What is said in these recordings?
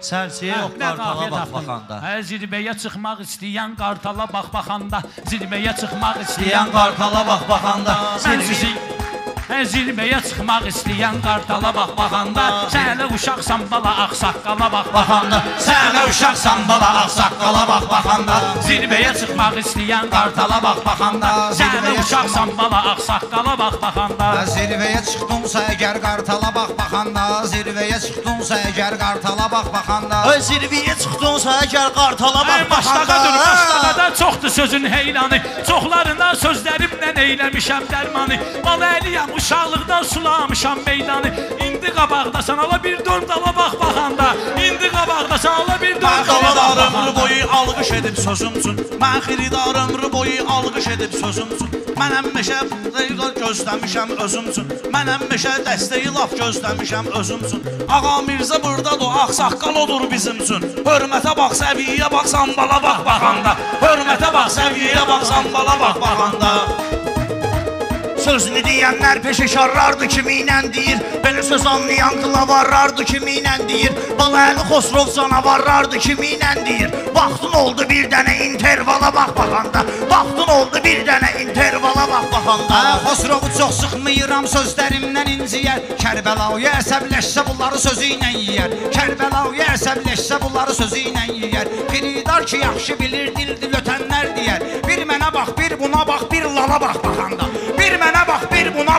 Sərsiyə yox, qartala bax baxanda. Zirvəyə çıxmaq istəyən qartala bax baxanda. Zirvəyə çıxmaq istəyən qartala bax baxanda. Zirvəyə çıxmaq istəyən qartala bax baxanda. Sənə uşaqsan bala ağsaqqala bax baxanda. Sənə uşaqsan bala ağsaqqala bax baxanda. Zirvəyə çıxmaq istəyən qartala bax baxanda. Sənə uşaqsan bala ağsaqqala bax baxanda. Zirvəyə çıxdımsa əgər qartala bax baxanda. Zirvəyə çıxdımsa əgər qartala bax baxanda. Zirviyə çıxdınsa əgər qartala bax baxanda. Maştağada çoxdur sözün heyranı, çoxlarına sözlərimlə eyləmişəm dərmanı. Balaəliyəm, uşaqlıqdan sulamışam meydanı. İndi qabaqdasan, ala bir dön dala bax baxanda. İndi qabaqdasan, ala bir dön dala bax baxanda. Mən xiridarı ömrü boyu alqış edib sözüm üçün. Mən xiridarı ömrü boyu alqış edib sözüm üçün. Mənəm meşə gözləmişəm özüm üçün. Mənəm meşə dəstəyi laf gözləmişəm özüm üçün. Ağamirzə buradadır, ağsaqqal odur bizim üçün. Hörmətə bax, səviyyə bax, sambala bax baxanda. Hörmətə bax, səviyyə bax, sambala bax baxanda. Sözünü deyənlər peşəkarlardır kimi ilə deyir. Belə söz anlayan qılavarlardır kimi ilə deyir. Balaəli Xosrov canavarlardır kimi ilə deyir. Vaxtın oldu bir dənə intervala bax baxanda. Vaxtın oldu bir dənə intervala bax baxanda. Xosrovu çox sıxmıyıram sözlərimdən inciyər. Kərbəlayı əsəbləşsə bunları sözü ilə yiyər. Kərbəlayı əsəbləşsə bunları sözü ilə yiyər. Xiridar ki yaxşı bilir dil ötənlər deyər. Bir mənə bax, bir buna bax, bir lala bax baxanda. Bir mənə bax, bir buna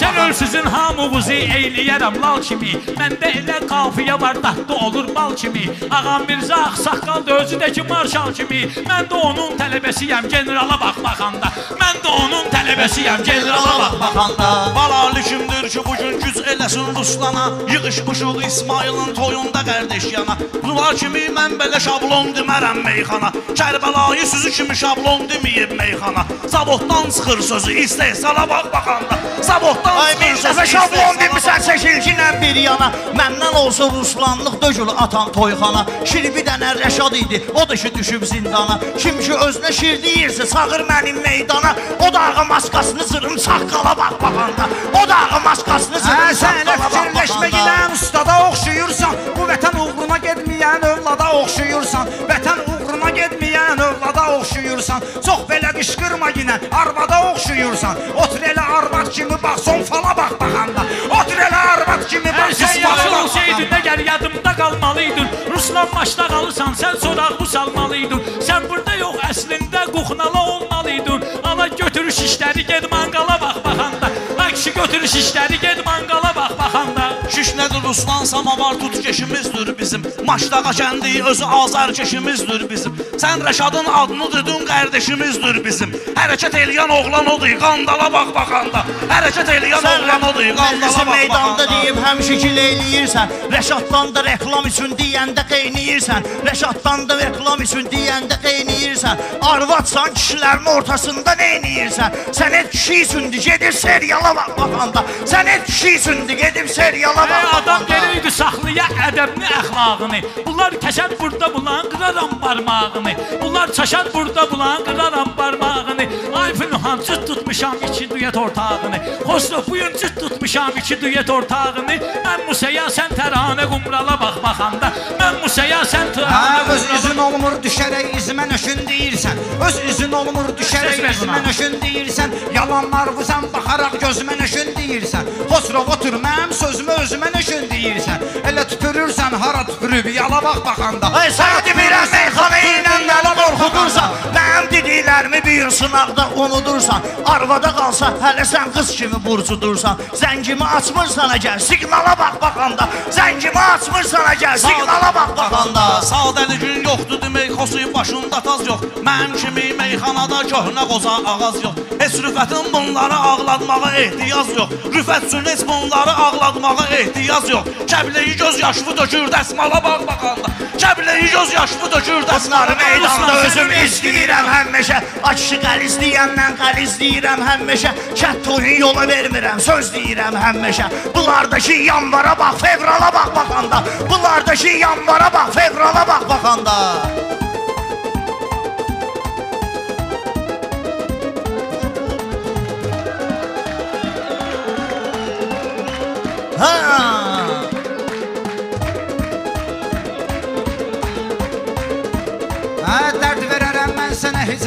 Sən ölsüzün hamımızı eyləyərəm lal kimi. Məndə elə qafiyə var, dadlı olur bal kimi. Ağamirzə ağsaqqaldır, özü də ki marşal kimi. Mən də onun tələbəsiyəm, generala bax baxanda. Mən də onun tələbəsiyəm, generala bax baxanda. Balaəli kimdir ki, bugün güc eləsin Ruslana. Yığışmışıq İsmailin toyunda qardaş yana. Bunlar kimi mən belə şablon demərəm meyxana. Kərbəlayı sözü kimi şablon deməyib meyxana. Zavoddan çıxır sözü istehsala bax baxanda. Zavoddan çıxır sözü istehsala bax baxanda. Şablon demirsən çəkilkinlə bir yana. Məndən olsa ruslanlıq dögül atan toyxana. Şir bir dənə Rəşad idi, o da ki düşüb zindana. Kim ki özünə şir deyirsə çağır mənim meydana. O da ağa maskasını zırım çaqqala bax baxanda. O da ağa maskasını zırım çaqqala bax baxanda. Sənə fikirləşmək ilə ustada oxşuyursan. Bu vətən uğruna gedməyən övlada oxşuyursan. Vətən uğruna gedməyən övlada oxşuyursan. Çox belə qışqırma yinə arvada oxşuyursan. Otur elə arvad kimi bax son fala bax baxanda. Otur elə arvad kimi bax son fala bax baxanda. Məgər yadımda qalmalıydın, Ruslan Maştağalısan, sən soraqlı salmalıydın. Sən burada yox, əslində quxnala olmalıydın. Ala götür şişləri ged manqala bax baxanda. La kişi götür şişləri ged manqala bax baxanda. Şiş nədir Ruslan, samavar tut keşimizdür bizim. Maştağa kəndi özü azar keşimizdür bizim. Sən Rəşadın adını dedin, qardaşımızdır bizim. Hərəkət eləyən oğlan odur, qandala bax baxanda. Hərəkət eləyən oğlan odur, qandala bax baxanda. Sən meydanda deyib həmşikil eləyirsən. Rəşaddan da reklam üçün deyəndə qeyniyirsən. Rəşaddan da reklam üçün deyəndə qeyniyirsən. Arvatsan kişilərin ortasında neyniyirsən. Sən et kişi üçündür, gedib seriala bax baxanda. Sən et kişi üçündür, gedib seriala bax baxanda. Adam gələyidir saxlaya ədəbini, əxlaqını. Bunlar kəşər burada bulan qıraram barmağını. Bunlar çaşar burada bulan qıraram barmağını. Ayfın Luhan cüt tutmuşam iki düet ortağını. Xosrov buyun cüt tutmuşam iki düet ortağını. Mən Musaya sən tərhanə qumrala bax baxanda. Mən Musaya sən tərhanə qumrala bax baxanda. Öz üzün olmur düşərək izmə nöşün deyirsən. Öz üzün olmur düşərək izmə nöşün deyirsən. Yalanlar vızan baxaraq gözmə nöşün deyirsən. Xosrov otur mənim sözümə özümə nöşün deyirsən. Elə tüpürürsən hara tüpürüb yala bax baxanda. Sənə demirəm meyxana ilə nələ qorxudursan. Mənim dediklərimi bir sınaqda unudursan. Arvada qalsa hələ sən qız kimi burcudursan. Zəngimi açmırsan əgər siqnala bax baxanda. Zəngimi açmırsan əgər siqnala bax baxanda. Sadəli gün yoxdur demək xosuyu başında taz yox. Mənim kimi meyxanada köhnə qoza ağaz yox. Heç Rüfətin bunları ağlatmağa ehtiyaz yox. Rüfət üçün heç bunları ağlatmağa ehtiyaz yox. Kəbləyi göz yaşlı dökür dəsmala bax baxanda. Kəbləyi göz yaşlı dökür dəsmala bax baxanda. Özüm istəyirəm həmməşə. Açışı qəliz deyəndən qəliz deyirəm həmməşə. Kəttoyu yola vermirəm, söz deyirəm həmməşə. Bunlardakı yanvara bax, fevrala bax baxanda. Bunlardakı yanvara bax, fevrala bax baxanda. Haa!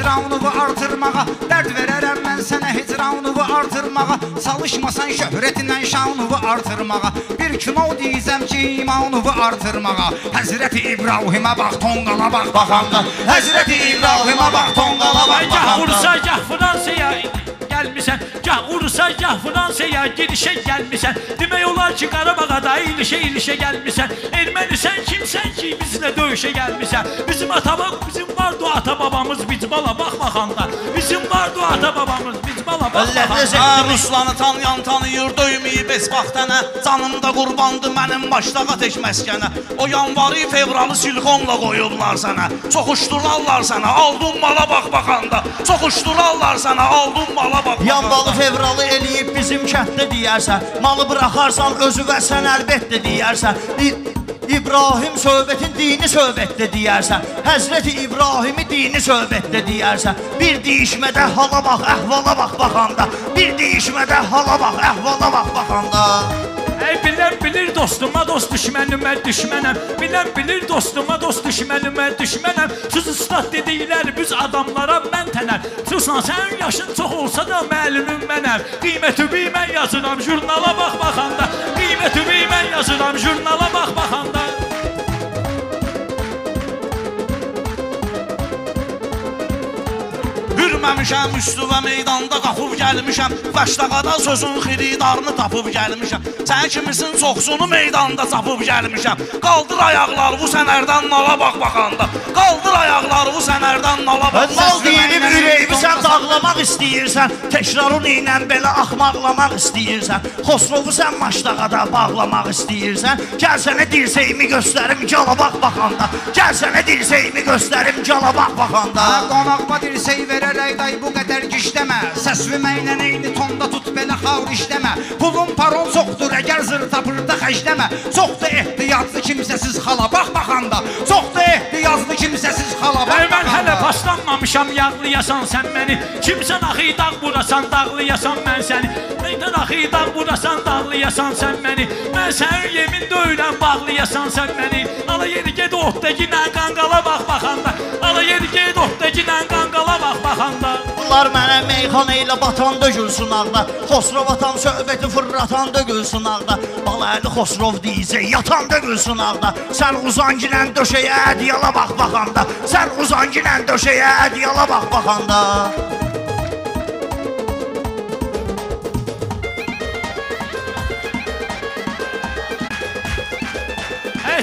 hicranını artırmağa, dərd verərəm mən sənə hicranını artırmağa, çalışmasan şöhrətinlə şanını artırmağa, bir kino deyizəm ki imanını artırmağa. Həzrəti İbrahimə bax, tonqala bax baxanda, Həzrəti İbrahimə bax, tonqala bax baxanda. Gah Ursa, gah Fransaya gəlmişsən, gah Ursa, gah Fransaya gedişə gəlmişsən. Demək olar ki Qarabağa da ilişə ilişə gəlmişsən. Erməni sən kimsən ki bizlə döyüşə gəlmişsən? Bizim atamız, bizim vardı o ata babamız, biz bala bax baxanda. Bizim vardı o ata babamız, biz bala bax baxanda. Ruslanı tanıyan tanıyır, döyməyib esbaxtənə. Canımda qurbandı mənim Maştağa tək məskənə. O yanvarı fevralı silkonla qoyublar sənə. Çoxuşdurarlar sənə, aldın mala bax baxanda. Çoxuşdurarlar sənə, aldın mala bax baxanda. Yanvalı fevralı eləyib bizim kənddə deyərsən, malı bıraxarsan özü və sən əlbəttə deyərsən. İbrahim söhbətin dini söhbətdə deyərsən, Həzrəti İbrahimi dini söhbətdə deyərsən. Bir deyişmədə hala bax, əhvala bax baxanda, bir deyişmədə hala bax, əhvala bax baxanda. Ey bilən bilir dostuma dost düşmənimə düşmənəm, bilən bilir dostuma dost düşmənimə düşmənəm. Sus ustad dedikləri biz adamlara mən tənəm. Susan sən yaşın çox olsa da müəllimim mənəm. Qiymətimi mən yazıram jurnala bax baxanda, qiymətimi mən yazıram jurnala bax baxanda. Gəlmişəm, üstüvə meydanda qapıb gəlmişəm, Maştağadan sözün xiridarını tapıb gəlmişəm. Sən kimisin çoxsunu meydanda çapıb gəlmişəm. Qaldır ayaqlar bu sənərdən nala bax baxanda, qaldır ayaqlar bu sənərdən nala bax baxanda. Mal deyilib ürəyimi sən dağlamaq istəyirsən, təkrarın ilə belə axmaqlamaq istəyirsən. Xosrovu sən Maştağada bağlamaq istəyirsən. Gəl sənə dirsəyimi göstərim gala bax baxanda, gəl sənə dirsəyimi göstərim gala bax baxanda. Qonaqma dirsəyi verərək day bu qədər gişləmə, səsvimə ilə eyni tonda tut belə xavr işləmə. Pulun parol soxdur əgər zır tapırda xəcləmə. Soxdu ehtiyatlı kimsəsiz xala bax baxanda, soxdu ehtiyatlı kimsəsiz xala bax baxanda. Mən hələ başlanmamışam yağlayasan sən məni, kimsən axı dağ burasan dağlayasan mən səni. Neydən axı dağ burasan dağlayasan sən məni, mən sənin yemin döyülən bağlayasan sən məni. Ala yeri ged otdaki ilə qanqala bax baxanda, ala yeri ged otdaki ilə qanqala bax baxanda. Bunlar mənə meyxana ilə batan dögülsün ağda, Xosrov atam söhbəti fırratan dögülsün ağda, Balaəli Xosrov deyicək yatan dögülsün ağda. Sən uzan gilən döşəyə ədiyala bax baxanda, sən uzan gilən döşəyə ədiyala bax baxanda.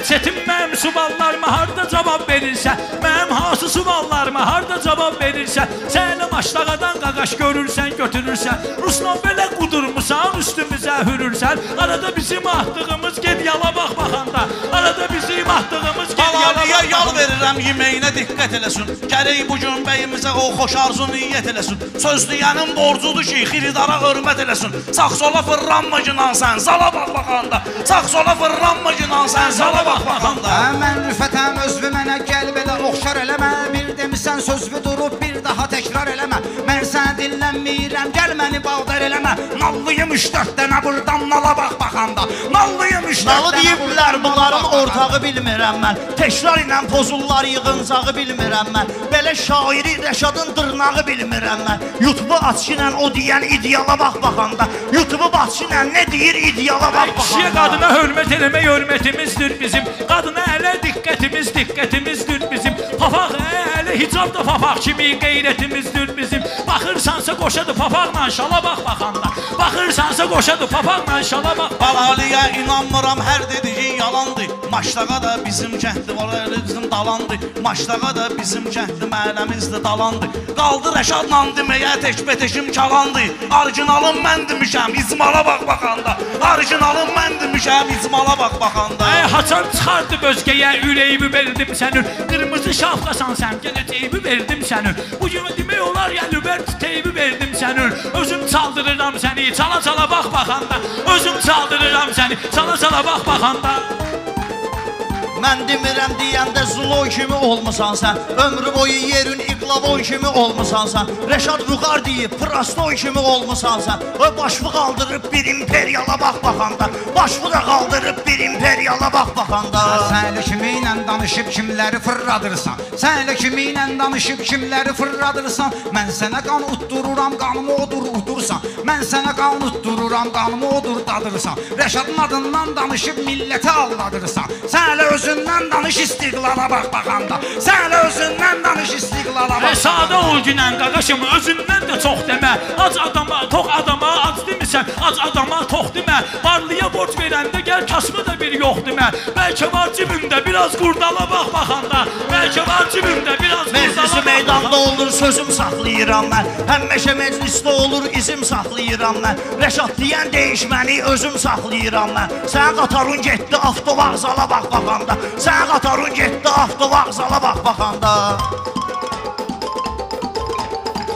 Çetin mənim suallarıma harda cavab verirsən, mənim hansı suallarıma harda cavab verirsən. Səni Maştağadan qaqaş görürsən, götürürsən, Ruslan belə qudurmusan, üstümüzə hürürsən. Arada bizim ahdığımız ged yala bax baxanda, arada bizim ahdığımız ged yala bax baxanda. Yal verirəm yeməyinə diqqət eləsin, gərək bugün bəyimizə o xoş arzu niyyət eləsin. Söz deyənin borcudur ki xiridara hörmət eləsin. Sağ sola fırlanma günan sən zala bax baxanda, sağ sola fırlanma günan sən zala bax baxanda. Mən Rüfətəm, özvü mənə gəl belə oxşar eləmə, bir demişsən sözvü durub bir daha təkrar eləmə. Mən sən dinlənmirəm, gəl məni bağdar eləmə. Nallıyım 3-4 dənə burdan nala bax baxanda, nallıyım 3-4 dənə burdan nala bax baxanda. Nalı deyiblər bunların ortağı bilmirəm mən, təkrar ilə pozullar yığıncağı bilmirəm mən. Belə şairi Rəşadın dırnağı bilmirəm mən. Yutubu açınlə o deyən ideyala bax baxanda, yutubu açınlə nə deyir ideyala bax baxanda. Kişiyə qadına hörmət eləmək hörmətimizdir bizim, qadına ələ diqqətimiz, diqqətimizdir bizim. Papaq ələ hicab da papaq kimi qeyrətimizdir bizim. Baxırsansa qoşadır papaqla şala bax baxanda, baxırsansa qoşadır papaqla şala bax. Balaəliyə inanmıram, hər dediyin yalandır. Maştağa da bizim kəndli, Balaəli bizim dalandır. Maştağa da bizim kəndli, mənəmizdir dalandır. Qaldı Rəşadla deməyə təkbətəşim kalandır. Orijinalım mən demişəm, izmala bax baxanda, orijinalım mən demişəm, izmala bax baxanda. Haçan çıxardı bözgəyə, ürəyimi verdim sənin, qırmızı şafqasan sən, gələcəyimi verdim sənin. Bu gün demək olar ya lübert teybi verdim sənin. Özüm çaldırıram səni, çala çala bax baxanda, özüm çaldırıram səni, çala çala bax baxanda. Mən demirəm deyəndə zulon kimi olmusan sən, ömrü boyu yerin iqlavon kimi olmusan sən. Rəşad Vüqar deyib Prastoy kimi olmusan sən. Başımı qaldırıb bir imperiyala bax baxanda, başımı da qaldırıb bir imperiyala bax baxanda. Səni kimi ilə danışıb kimləri fırradırsan, sən elə kimi ilə danışıb kimləri fırradırsan, mən sənə qan utdururam, qanımı odur udursan, mən sənə qan utdururam, qanımı odur dadırsan, Rəşadın adından danışıb milleti alladırsan, sən elə özündən danış istiqlala bax baxanda, sən elə özündən danış istiqlala bax. Rəşadə ol günən qaqaşım, özündən də çox demə, ac adama, tox adama ac demisən, ac adama tox demə, varlıya borc verəndə gəl kasımı da bir yox demə, bəlkə var cibimdə biraz qurdala bax baxanda, bəlkə var cibimdə biraz qurdala bax baxanda. Meclisi meydanda olur sözüm saxlayıram mən, həmməşə meclisdə olur izim saxlayıram mən, Rəşad deyən deyişməni özüm saxlayıram mən, sən qatarun getdi avtovağzala bax baxanda, sən qatarun getdi avtovağzala bax baxanda.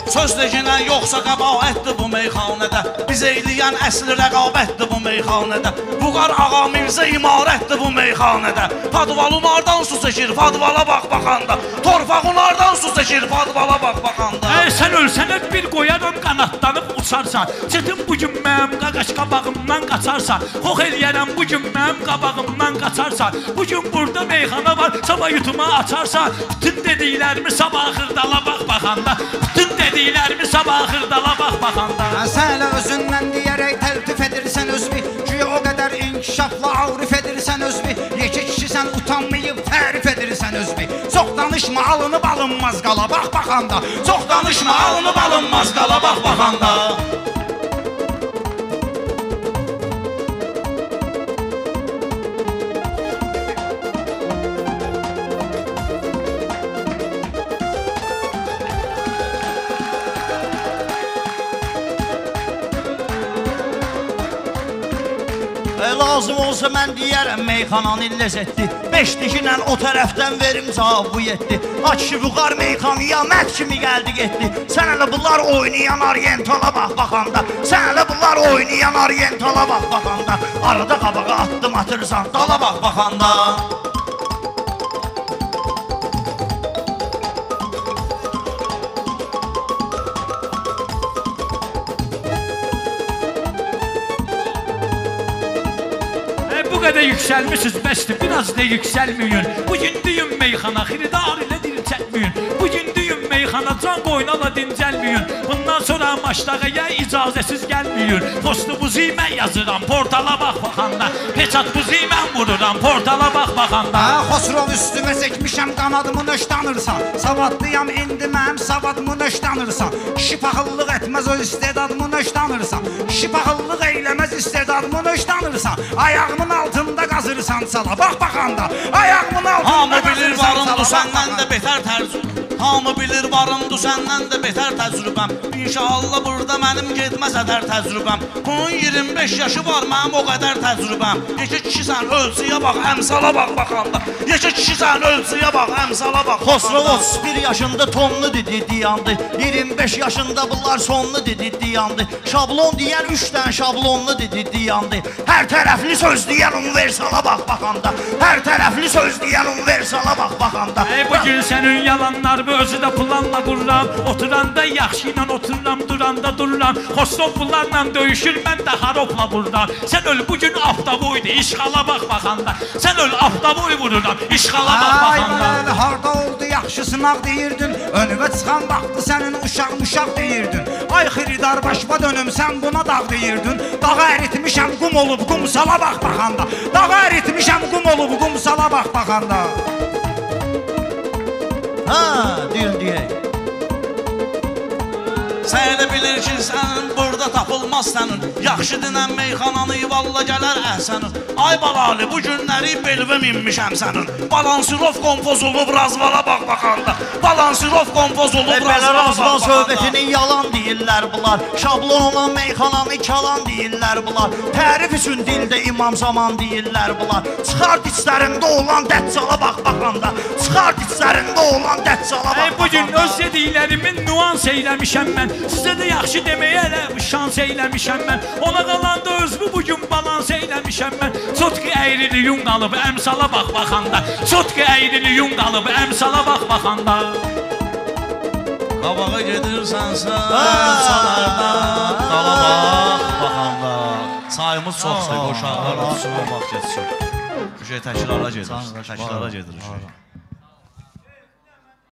Söz deyinən yoxsa qəbaətdir bu meyxanədə, biz eyliyən əsli rəqabətdir bu meyxanədə, buqar Ağamirzə imarətdir bu meyxanədə, padvalı nardan su seçir, padvala bax baxanda, torfağın nardan su seçir, padvala bax baxanda. Sən ölsənə bir qoyaram qanatlanıb uçarsan, çətin bugün mənim qaqaş qabağımdan qaçarsan, xox eləyərəm bugün mənim qabağımdan qaçarsan, bugün burada meyxana var, sabah yutuma açarsan, bütün dediklərimi sabah xırdala bax baxanda, bütün dediklərimi dilərmi sabah xırdala bax baxanda. Sən elə özündən deyərək təltif edirsən özünü, ki o qədər inkişafla avrif edirsən özünü, yekə kişisən utanmayıb tərif edirsən özünü, çox danışma alınıb alınmaz qala bax baxanda, çox danışma alınıb alınmaz qala bax baxanda. Lazım olsa mən deyərəm meyxananın ləzzəti, beşliklə o tərəfdən verim cavabı yetdi, akşı buqar meyxanıya məhv kimi gəldi getdi, sən elə bunlar oynayan orientala bax baxanda, sən elə bunlar oynayan orientala bax baxanda, arada qabağa attım atırsan dala bax baxanda. Yükselmişiz bəsdir, biraz da yükselmiyin. Bugün düyün meyxana, xiridar ilə dincəlmiyin. Bugün düyün meyxana, can qoynala dincəlmiyin. Bundan sonra Maştağaya icazəsiz gəlmiyin. Postumuzu mən yazıram, portala bax baxanda. Peçatbuzu mən vururam, portala bax baxanda. Xosrov üstümə çəkmişəm, qanadımı nöşdanırsan. Savadlıyam indi mənim savadımı nöşdanırsan. Kişi paxıllıq etməz öz istedadımı nöşdanırsan. Kişi paxıllıq eyləməz istedadımı nöşdanırsan. Ayağımın altını qazırsan sala, bax baxanda, ayağımın altında qazırsan sala, bax baxanda. Hamı bilir varımdır səndən də betər təcrübəm, İnşallah burada mənim getməz ədər təcrübəm, bunun 25 yaşı var mənim o qədər təcrübəm, yekə kişisən ölçüyə bax, əmsala bax baxanda, yekə kişisən ölçüyə bax, əmsala bax. Xosrov 31 yaşında tonlu dedi diyandı, 25 yaşında bunlar sonlu dedi diyandı, şablon deyən 3 dən şablonlu dedi diyandı, hər tərəfli söz deyən universala bax baxanda, hər tərəfli söz deyən universala bax baxanda. Bugün sənin yalanlar özü də planla qururam, oturanda yaxşı ilə otururam, duranda dururam, Xosrov bunlarla döyüşür, mən də xaropla vururam, sən öl bugün avtoboydu, işğala bax baxanda, sən öl avtoboy vururam, işğala bax baxanda. Ay Balaəli, harada oldu yaxşı sınaq deyirdin, önümə çıxan vaxtı sənin uşaq-muşaq deyirdin, ay xiridar başıma dönüm, sən buna dağ deyirdin, dağa əritmişəm qum olub qumsala bax baxanda, dağa əritmişəm qum olub qumsala bax baxanda. Dil deyək. Sən elə bilir ki, sənin burada tapılmaz sənin, yaxşı dinən meyxananı valla gələr əhsənin. Ay Balaəli, bu günləri belvəm inmişəm sənin, balansirov kompoz olub razvala bax baxanda, balansirov kompoz olub razvala bax baxanda. Söhbətini yalan deyirlər bunlar, şablon olan meyxananı kalan deyirlər bunlar, tərif üçün dildə imam zaman deyirlər bunlar, çıxart içlərində olan dəccala bax baxanda, çıxart içlərində olan dəccala bax baxanda. Bugün öz dediklərimin nuans eyləmişəm mən, sizə də yaxşı deməyə şans eyləmişəm mən, ona qalanda özümü bugün balans eyləmişəm mən, çotqi əyriliyin qalıb əmsala bax baxanda, çotqi əyriliyin qalıb əmsala bax baxanda. Qabağa gedirsənsə əmsalardan qala bax baxanda. Sayımız çoxsa qoşaqlar, üstünə bax geçsin. uşaq təşkilatlara gedir.